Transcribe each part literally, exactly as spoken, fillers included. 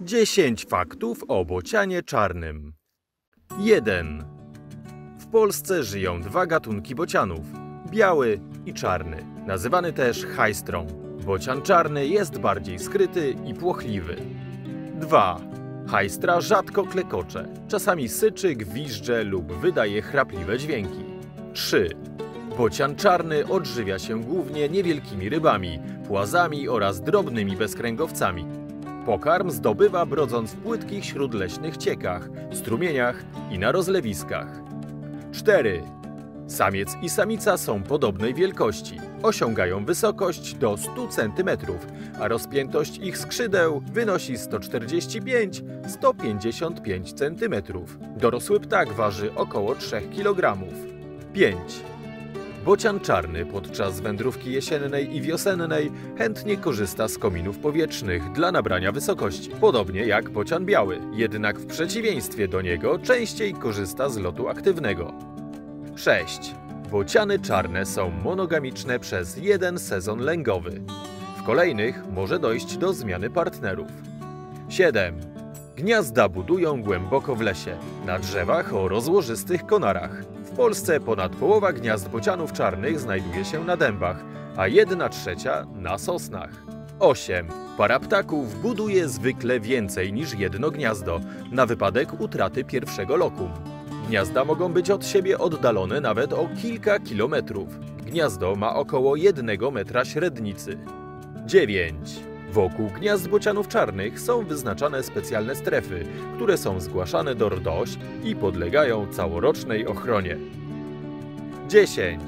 dziesięć faktów o bocianie czarnym. jeden. W Polsce żyją dwa gatunki bocianów, biały i czarny, nazywany też hajstrą. Bocian czarny jest bardziej skryty i płochliwy. dwa. Hajstra rzadko klekocze, czasami syczy, gwizdże lub wydaje chrapliwe dźwięki. trzy. Bocian czarny odżywia się głównie niewielkimi rybami, płazami oraz drobnymi bezkręgowcami. Pokarm zdobywa brodząc w płytkich śródleśnych ciekach, strumieniach i na rozlewiskach. cztery. Samiec i samica są podobnej wielkości. Osiągają wysokość do stu centymetrów, a rozpiętość ich skrzydeł wynosi sto czterdzieści pięć do stu pięćdziesięciu pięciu centymetrów. Dorosły ptak waży około trzech kilogramów. pięć. Bocian czarny podczas wędrówki jesiennej i wiosennej chętnie korzysta z kominów powietrznych dla nabrania wysokości, podobnie jak bocian biały, jednak w przeciwieństwie do niego częściej korzysta z lotu aktywnego. sześć. Bociany czarne są monogamiczne przez jeden sezon lęgowy. W kolejnych może dojść do zmiany partnerów. siedem. Gniazda budują głęboko w lesie, na drzewach o rozłożystych konarach. W Polsce ponad połowa gniazd bocianów czarnych znajduje się na dębach, a jedna trzecia na sosnach. osiem. Para ptaków buduje zwykle więcej niż jedno gniazdo, na wypadek utraty pierwszego lokum. Gniazda mogą być od siebie oddalone nawet o kilka kilometrów. Gniazdo ma około jednego metra średnicy. dziewięć. Wokół gniazd bocianów czarnych są wyznaczane specjalne strefy, które są zgłaszane do R D O Ś i podlegają całorocznej ochronie. dziesięć.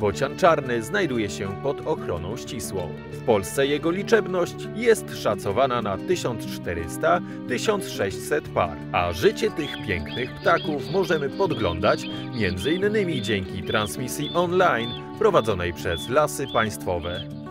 Bocian czarny znajduje się pod ochroną ścisłą. W Polsce jego liczebność jest szacowana na tysiąc czterysta do tysiąc sześciuset par, a życie tych pięknych ptaków możemy podglądać między innymi dzięki transmisji online prowadzonej przez Lasy Państwowe.